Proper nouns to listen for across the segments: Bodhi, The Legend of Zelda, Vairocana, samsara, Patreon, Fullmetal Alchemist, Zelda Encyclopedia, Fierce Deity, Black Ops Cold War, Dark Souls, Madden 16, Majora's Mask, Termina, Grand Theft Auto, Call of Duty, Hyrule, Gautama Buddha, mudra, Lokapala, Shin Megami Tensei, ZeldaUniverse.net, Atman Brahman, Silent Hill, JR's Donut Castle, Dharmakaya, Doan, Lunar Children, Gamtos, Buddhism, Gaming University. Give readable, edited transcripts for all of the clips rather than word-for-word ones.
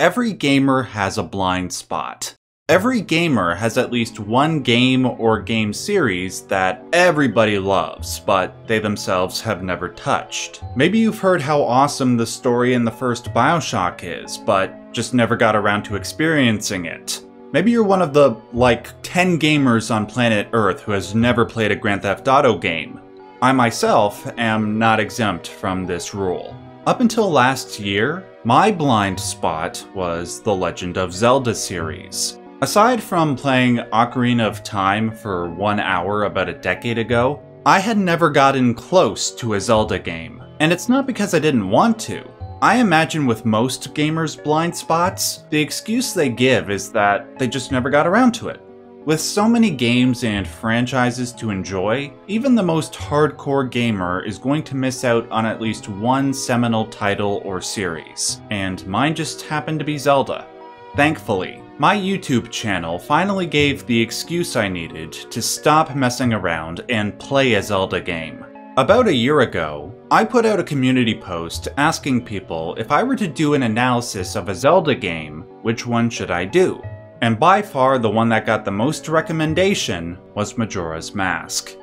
Every gamer has a blind spot. Every gamer has at least one game or game series that everybody loves, but they themselves have never touched. Maybe you've heard how awesome the story in the first Bioshock is, but just never got around to experiencing it. Maybe you're one of the, 10 gamers on planet Earth who has never played a Grand Theft Auto game. I myself am not exempt from this rule. Up until last year, my blind spot was the Legend of Zelda series. Aside from playing Ocarina of Time for 1 hour about a decade ago, I had never gotten close to a Zelda game. And it's not because I didn't want to. I imagine with most gamers' blind spots, the excuse they give is that they just never got around to it. With so many games and franchises to enjoy, even the most hardcore gamer is going to miss out on at least one seminal title or series, and mine just happened to be Zelda. Thankfully, my YouTube channel finally gave the excuse I needed to stop messing around and play a Zelda game. About a year ago, I put out a community post asking people if I were to do an analysis of a Zelda game, which one should I do? And by far the one that got the most recommendation was Majora's Mask.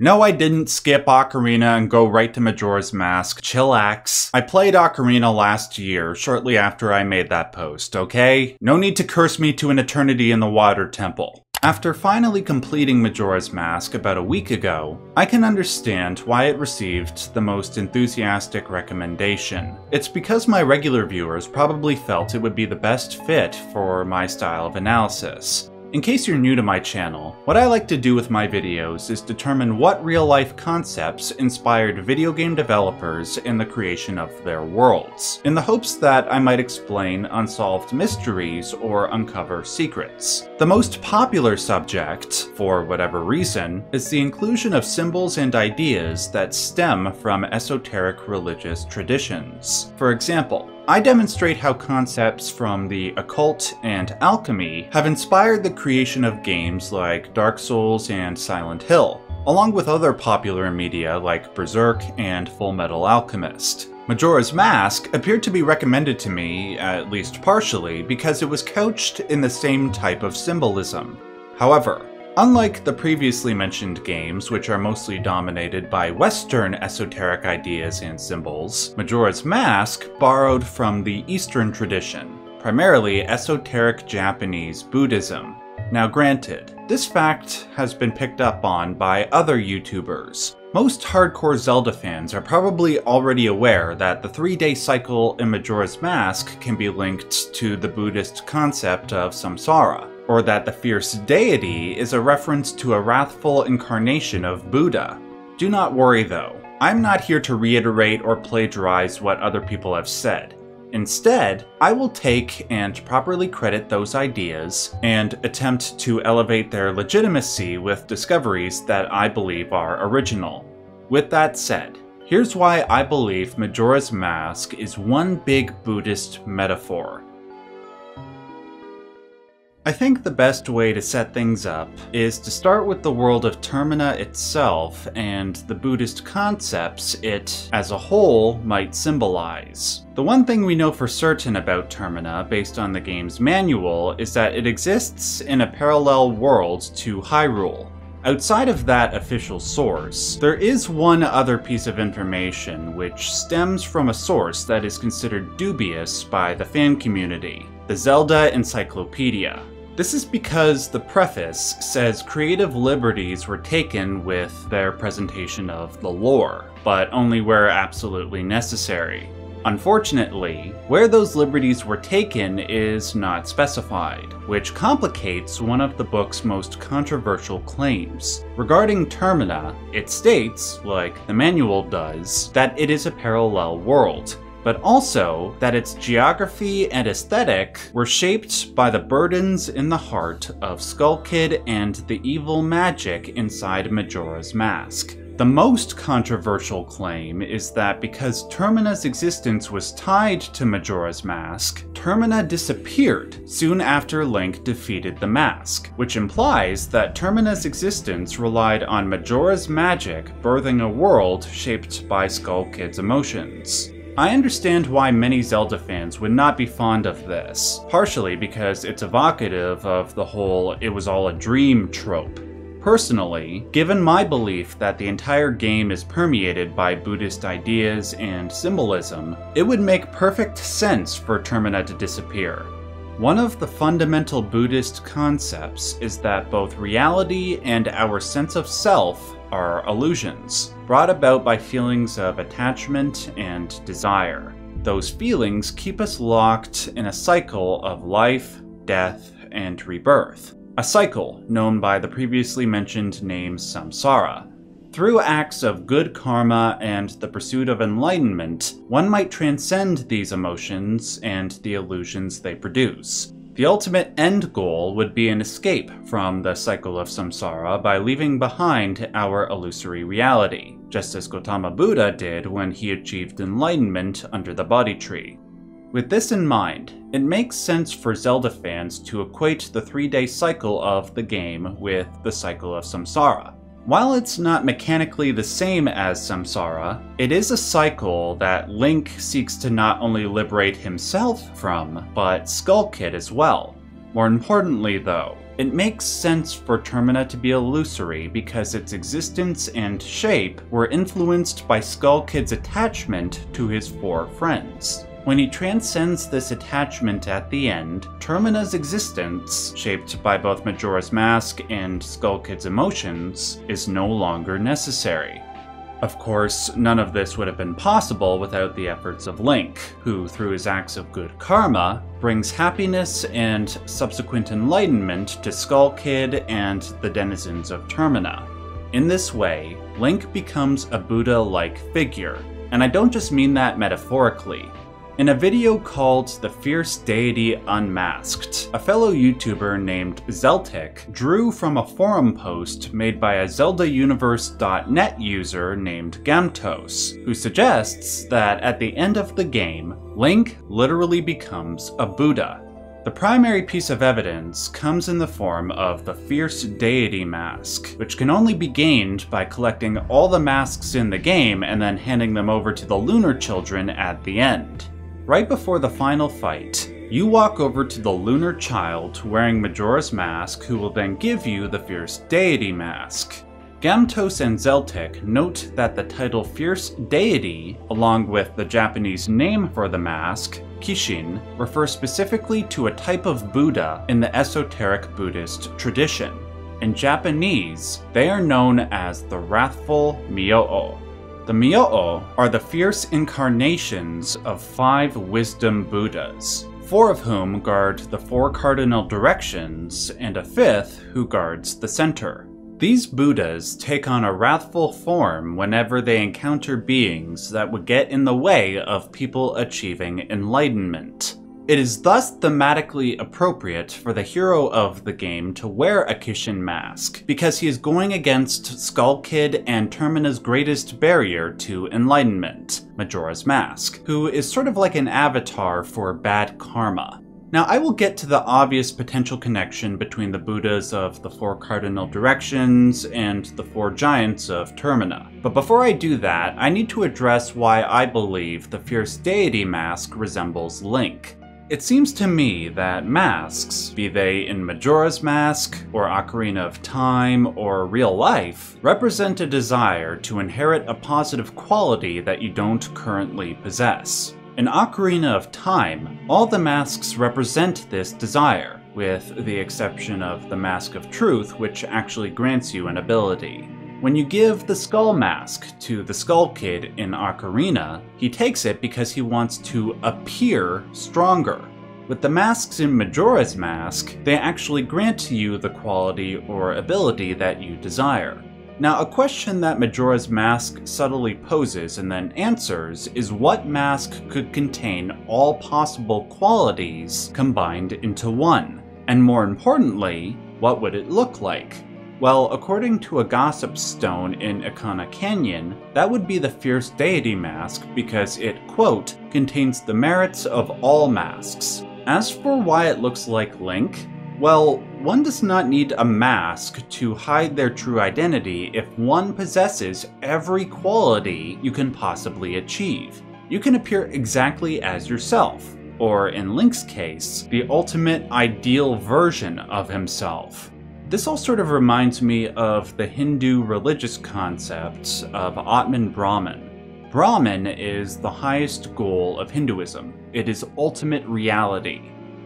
No, I didn't skip Ocarina and go right to Majora's Mask, chillax. I played Ocarina last year, shortly after I made that post, okay? No need to curse me to an eternity in the water temple. After finally completing Majora's Mask about a week ago, I can understand why it received the most enthusiastic recommendation. It's because my regular viewers probably felt it would be the best fit for my style of analysis. In case you're new to my channel, what I like to do with my videos is determine what real-life concepts inspired video game developers in the creation of their worlds, in the hopes that I might explain unsolved mysteries or uncover secrets. The most popular subject, for whatever reason, is the inclusion of symbols and ideas that stem from esoteric religious traditions. For example, I demonstrate how concepts from the occult and alchemy have inspired the creation of games like Dark Souls and Silent Hill, along with other popular media like Berserk and Fullmetal Alchemist. Majora's Mask appeared to be recommended to me, at least partially, because it was couched in the same type of symbolism. However, unlike the previously mentioned games, which are mostly dominated by Western esoteric ideas and symbols, Majora's Mask borrowed from the Eastern tradition, primarily esoteric Japanese Buddhism. Now granted, this fact has been picked up on by other YouTubers. Most hardcore Zelda fans are probably already aware that the three-day cycle in Majora's Mask can be linked to the Buddhist concept of samsara, or that the Fierce Deity is a reference to a wrathful incarnation of Buddha. Do not worry though, I'm not here to reiterate or plagiarize what other people have said. Instead, I will take and properly credit those ideas and attempt to elevate their legitimacy with discoveries that I believe are original. With that said, here's why I believe Majora's Mask is one big Buddhist metaphor. I think the best way to set things up is to start with the world of Termina itself and the Buddhist concepts it, as a whole, might symbolize. The one thing we know for certain about Termina, based on the game's manual, is that it exists in a parallel world to Hyrule. Outside of that official source, there is one other piece of information which stems from a source that is considered dubious by the fan community, the Zelda Encyclopedia. This is because the preface says creative liberties were taken with their presentation of the lore, but only where absolutely necessary. Unfortunately, where those liberties were taken is not specified, which complicates one of the book's most controversial claims. Regarding Termina, it states, like the manual does, that it is a parallel world, but also that its geography and aesthetic were shaped by the burdens in the heart of Skull Kid and the evil magic inside Majora's Mask. The most controversial claim is that because Termina's existence was tied to Majora's Mask, Termina disappeared soon after Link defeated the mask, which implies that Termina's existence relied on Majora's magic birthing a world shaped by Skull Kid's emotions. I understand why many Zelda fans would not be fond of this, partially because it's evocative of the whole "it was all a dream" trope. Personally, given my belief that the entire game is permeated by Buddhist ideas and symbolism, it would make perfect sense for Termina to disappear. One of the fundamental Buddhist concepts is that both reality and our sense of self are illusions, brought about by feelings of attachment and desire. Those feelings keep us locked in a cycle of life, death, and rebirth. A cycle known by the previously mentioned name samsara. Through acts of good karma and the pursuit of enlightenment, one might transcend these emotions and the illusions they produce. The ultimate end goal would be an escape from the cycle of samsara by leaving behind our illusory reality, just as Gautama Buddha did when he achieved enlightenment under the Bodhi tree. With this in mind, it makes sense for Zelda fans to equate the three-day cycle of the game with the cycle of samsara. While it's not mechanically the same as samsara, it is a cycle that Link seeks to not only liberate himself from, but Skull Kid as well. More importantly though, it makes sense for Termina to be illusory because its existence and shape were influenced by Skull Kid's attachment to his four friends. When he transcends this attachment at the end, Termina's existence, shaped by both Majora's Mask and Skull Kid's emotions, is no longer necessary. Of course, none of this would have been possible without the efforts of Link, who, through his acts of good karma, brings happiness and subsequent enlightenment to Skull Kid and the denizens of Termina. In this way, Link becomes a Buddha-like figure, and I don't just mean that metaphorically. In a video called The Fierce Deity Unmasked, a fellow YouTuber named Zeltik drew from a forum post made by a ZeldaUniverse.net user named Gamtos, who suggests that at the end of the game, Link literally becomes a Buddha. The primary piece of evidence comes in the form of the Fierce Deity Mask, which can only be gained by collecting all the masks in the game and then handing them over to the Lunar Children at the end. Right before the final fight, you walk over to the Lunar Child wearing Majora's Mask, who will then give you the Fierce Deity Mask. Gamtos and Zeltik note that the title Fierce Deity, along with the Japanese name for the mask, Kishin, refer specifically to a type of Buddha in the esoteric Buddhist tradition. In Japanese, they are known as the wrathful Myōō. The Myōō are the fierce incarnations of five wisdom Buddhas, four of whom guard the four cardinal directions, and a fifth who guards the center. These Buddhas take on a wrathful form whenever they encounter beings that would get in the way of people achieving enlightenment. It is thus thematically appropriate for the hero of the game to wear a Kishin mask, because he is going against Skull Kid and Termina's greatest barrier to enlightenment, Majora's Mask, who is sort of like an avatar for bad karma. Now, I will get to the obvious potential connection between the Buddhas of the Four Cardinal Directions and the Four Giants of Termina. But before I do that, I need to address why I believe the Fierce Deity Mask resembles Link. It seems to me that masks, be they in Majora's Mask, or Ocarina of Time, or real life, represent a desire to inherit a positive quality that you don't currently possess. In Ocarina of Time, all the masks represent this desire, with the exception of the Mask of Truth, which actually grants you an ability. When you give the Skull Mask to the Skull Kid in Ocarina, he takes it because he wants to appear stronger. With the masks in Majora's Mask, they actually grant you the quality or ability that you desire. Now, a question that Majora's Mask subtly poses and then answers is what mask could contain all possible qualities combined into one? And more importantly, what would it look like? Well, according to a Gossip Stone in Ikana Canyon, that would be the Fierce Deity Mask because it, quote, contains the merits of all masks. As for why it looks like Link, well, one does not need a mask to hide their true identity if one possesses every quality you can possibly achieve. you can appear exactly as yourself, or in Link's case, the ultimate ideal version of himself. This all sort of reminds me of the Hindu religious concepts of Atman Brahman. Brahman is the highest goal of Hinduism. It is ultimate reality.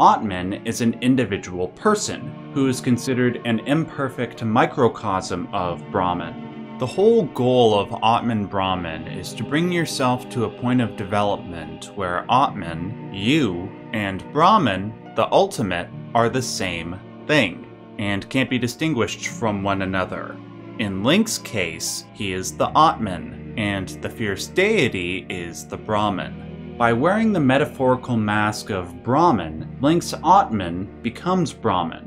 Atman is an individual person who is considered an imperfect microcosm of Brahman. The whole goal of Atman Brahman is to bring yourself to a point of development where Atman, you, and Brahman, the ultimate, are the same thing, and can't be distinguished from one another. In Link's case, he is the Atman, and the Fierce Deity is the Brahman. By wearing the metaphorical mask of Brahman, Link's Atman becomes Brahman.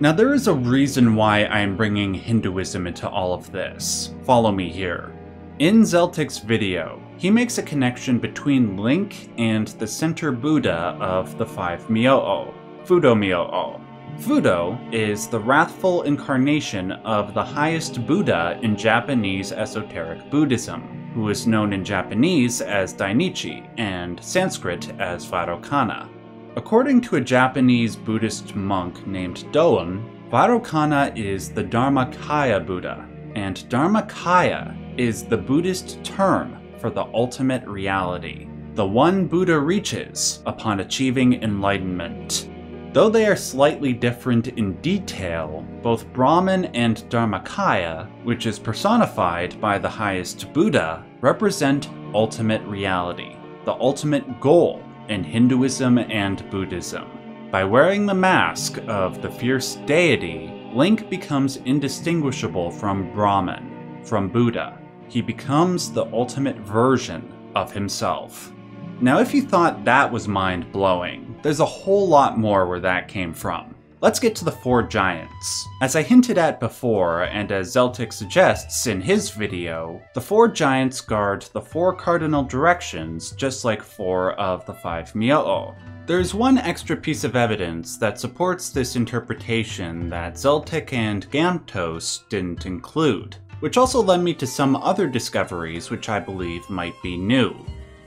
Now there is a reason why I am bringing Hinduism into all of this. Follow me here. In Zeltik's video, he makes a connection between Link and the center Buddha of the five Myōō, Fudo Myōō. Fudo is the wrathful incarnation of the highest Buddha in Japanese esoteric Buddhism, who is known in Japanese as Dainichi and Sanskrit as Vairocana. According to a Japanese Buddhist monk named Doan, Vairocana is the Dharmakaya Buddha, and Dharmakaya is the Buddhist term for the ultimate reality, the one Buddha reaches upon achieving enlightenment. Though they are slightly different in detail, both Brahman and Dharmakaya, which is personified by the highest Buddha, represent ultimate reality, the ultimate goal in Hinduism and Buddhism. By wearing the mask of the Fierce Deity, Link becomes indistinguishable from Brahman, from Buddha. He becomes the ultimate version of himself. Now, if you thought that was mind-blowing, there's a whole lot more where that came from. Let's get to the Four Giants. As I hinted at before, and as Zeltik suggests in his video, the Four Giants guard the four cardinal directions, just like four of the five Myōō. There's one extra piece of evidence that supports this interpretation that Zeltik and Gamtos didn't include, which also led me to some other discoveries which I believe might be new.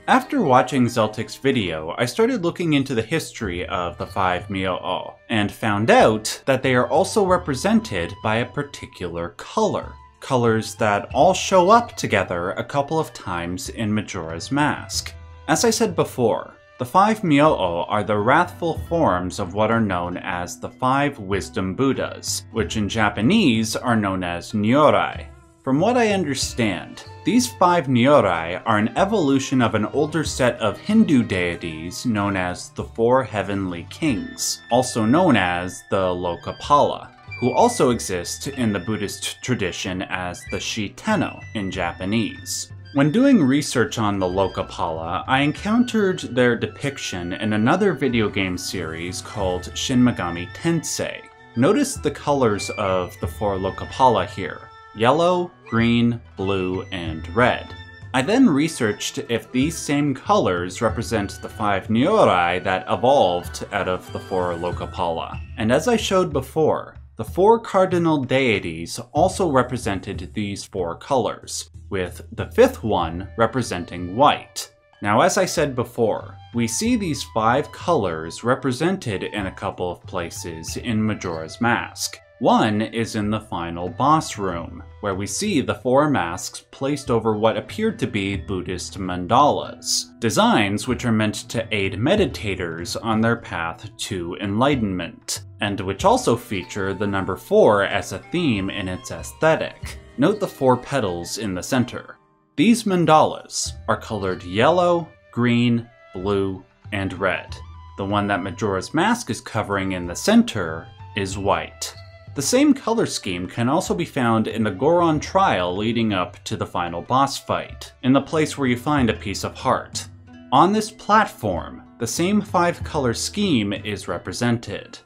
After watching Zeltik's video, I started looking into the history of the five Myōō, and found out that they are also represented by a particular color. Colors that all show up together a couple of times in Majora's Mask. As I said before, the five Myōō are the wrathful forms of what are known as the five Wisdom Buddhas, which in Japanese are known as Nyorai. From what I understand, these five Nyorai are an evolution of an older set of Hindu deities known as the Four Heavenly Kings, also known as the Lokapala, who also exist in the Buddhist tradition as the Shi Tenno in Japanese. When doing research on the Lokapala, I encountered their depiction in another video game series called Shin Megami Tensei. Notice the colors of the four Lokapala here. Yellow, green, blue, and red. I then researched if these same colors represent the five Nyorai that evolved out of the four Lokapala. And as I showed before, the four cardinal deities also represented these four colors, with the fifth one representing white. Now, as I said before, we see these five colors represented in a couple of places in Majora's Mask. One is in the final boss room, where we see the four masks placed over what appeared to be Buddhist mandalas, designs which are meant to aid meditators on their path to enlightenment, and which also feature the number 4 as a theme in its aesthetic. Note the four petals in the center. These mandalas are colored yellow, green, blue, and red. The one that Majora's Mask is covering in the center is white. The same color scheme can also be found in the Goron trial leading up to the final boss fight, in the place where you find a piece of heart. On this platform, the same five-color scheme is represented.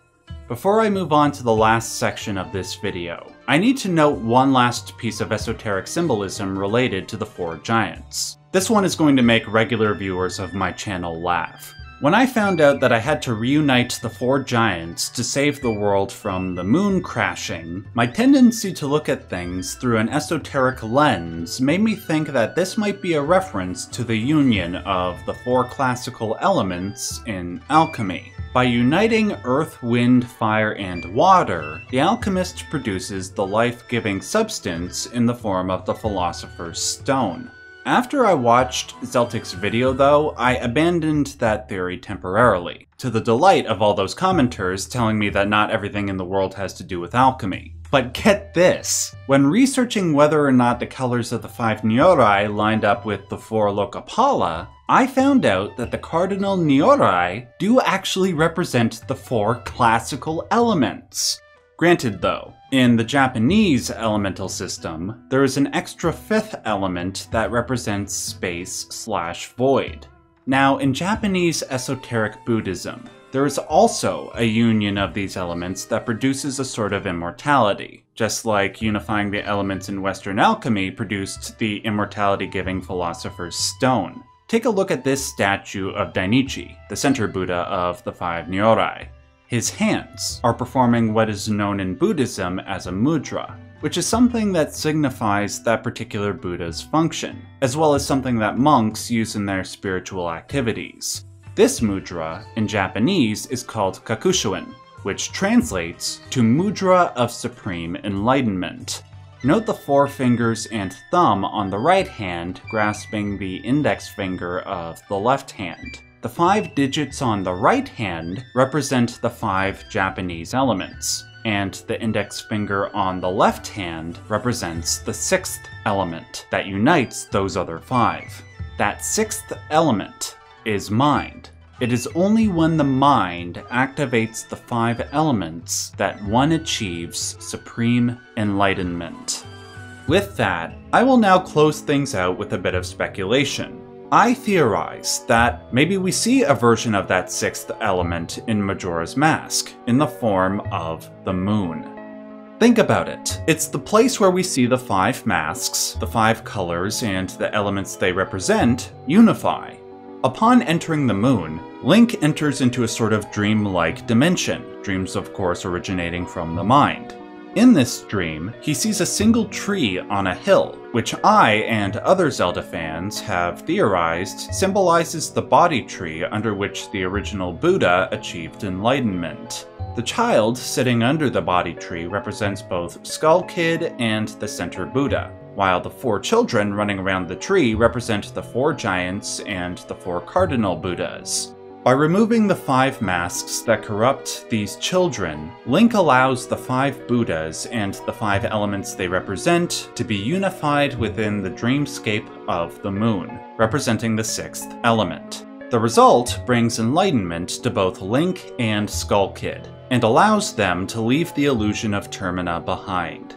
Before I move on to the last section of this video, I need to note one last piece of esoteric symbolism related to the Four Giants. This one is going to make regular viewers of my channel laugh. When I found out that I had to reunite the Four Giants to save the world from the moon crashing, my tendency to look at things through an esoteric lens made me think that this might be a reference to the union of the four classical elements in alchemy. By uniting earth, wind, fire, and water, the alchemist produces the life-giving substance in the form of the Philosopher's Stone. After I watched Zeltik's video though, I abandoned that theory temporarily, to the delight of all those commenters telling me that not everything in the world has to do with alchemy. But get this! When researching whether or not the colors of the five Nyorai lined up with the four Lokapala, I found out that the cardinal Nyorai do actually represent the four classical elements. Granted though, in the Japanese elemental system, there is an extra fifth element that represents space/void. Now, in Japanese esoteric Buddhism, there is also a union of these elements that produces a sort of immortality, just like unifying the elements in Western alchemy produced the immortality-giving Philosopher's Stone. Take a look at this statue of Dainichi, the center Buddha of the five Nyorai. His hands are performing what is known in Buddhism as a mudra, which is something that signifies that particular Buddha's function, as well as something that monks use in their spiritual activities. This mudra, in Japanese, is called kakushuin, which translates to Mudra of Supreme Enlightenment. Note the forefingers and thumb on the right hand grasping the index finger of the left hand. The five digits on the right hand represent the five Japanese elements, and the index finger on the left hand represents the sixth element that unites those other five. That sixth element is mind. It is only when the mind activates the five elements that one achieves supreme enlightenment. With that, I will now close things out with a bit of speculation. I theorize that maybe we see a version of that sixth element in Majora's Mask, in the form of the moon. Think about it. It's the place where we see the five masks, the five colors, and the elements they represent unify. Upon entering the moon, Link enters into a sort of dream-like dimension, dreams of course originating from the mind. In this dream, he sees a single tree on a hill, which I and other Zelda fans have theorized symbolizes the Bodhi tree under which the original Buddha achieved enlightenment. The child sitting under the Bodhi tree represents both Skull Kid and the center Buddha, while the four children running around the tree represent the four giants and the four cardinal Buddhas. By removing the five masks that corrupt these children, Link allows the five Buddhas and the five elements they represent to be unified within the dreamscape of the moon, representing the sixth element. The result brings enlightenment to both Link and Skull Kid, and allows them to leave the illusion of Termina behind.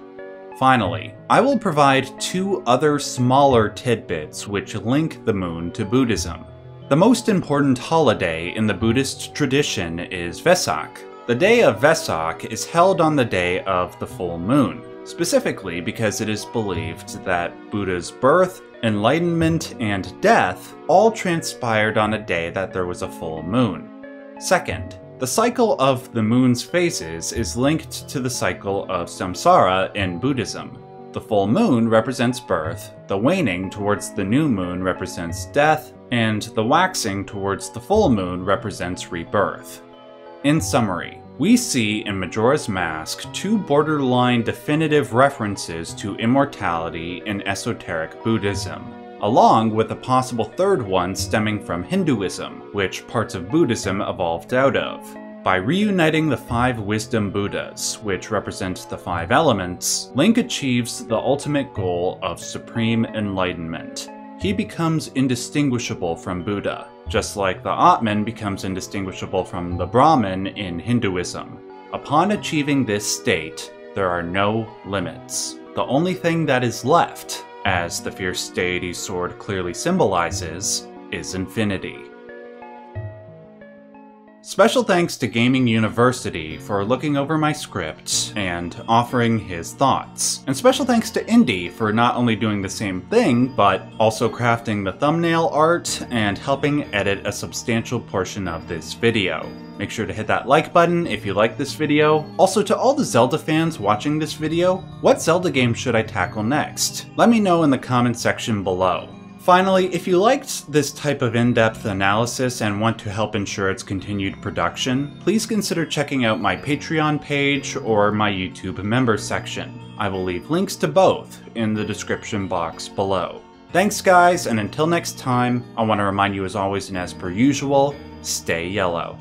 Finally, I will provide two other smaller tidbits which link the moon to Buddhism. The most important holiday in the Buddhist tradition is Vesak. The day of Vesak is held on the day of the full moon, specifically because it is believed that Buddha's birth, enlightenment, and death all transpired on a day that there was a full moon. Second, the cycle of the moon's phases is linked to the cycle of samsara in Buddhism. The full moon represents birth, the waning towards the new moon represents death, and the waxing towards the full moon represents rebirth. In summary, we see in Majora's Mask two borderline definitive references to immortality in esoteric Buddhism, along with a possible third one stemming from Hinduism, which parts of Buddhism evolved out of. By reuniting the five wisdom Buddhas, which represent the five elements, Link achieves the ultimate goal of supreme enlightenment. He becomes indistinguishable from Buddha, just like the Atman becomes indistinguishable from the Brahman in Hinduism. Upon achieving this state, there are no limits. The only thing that is left, as the Fierce Deity's sword clearly symbolizes, is infinity. Special thanks to Gaming University for looking over my script and offering his thoughts. And special thanks to Indy for not only doing the same thing, but also crafting the thumbnail art and helping edit a substantial portion of this video. Make sure to hit that like button if you like this video. Also, to all the Zelda fans watching this video, what Zelda game should I tackle next? Let me know in the comment section below. Finally, if you liked this type of in-depth analysis and want to help ensure its continued production, please consider checking out my Patreon page or my YouTube member section. I will leave links to both in the description box below. Thanks guys, and until next time, I want to remind you as always and as per usual, stay yellow.